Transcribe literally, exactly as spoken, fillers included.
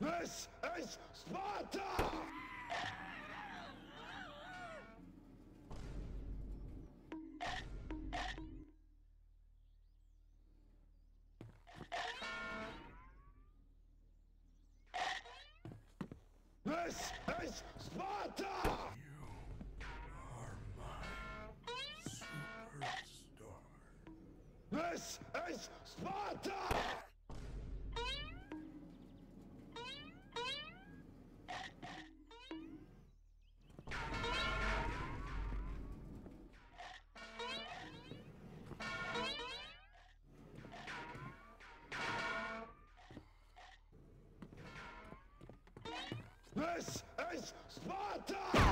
This is Sparta! This is Sparta! You are my superstar. This is Sparta! This is Sparta!